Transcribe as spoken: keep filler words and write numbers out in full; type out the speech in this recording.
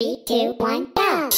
three, two, one, go!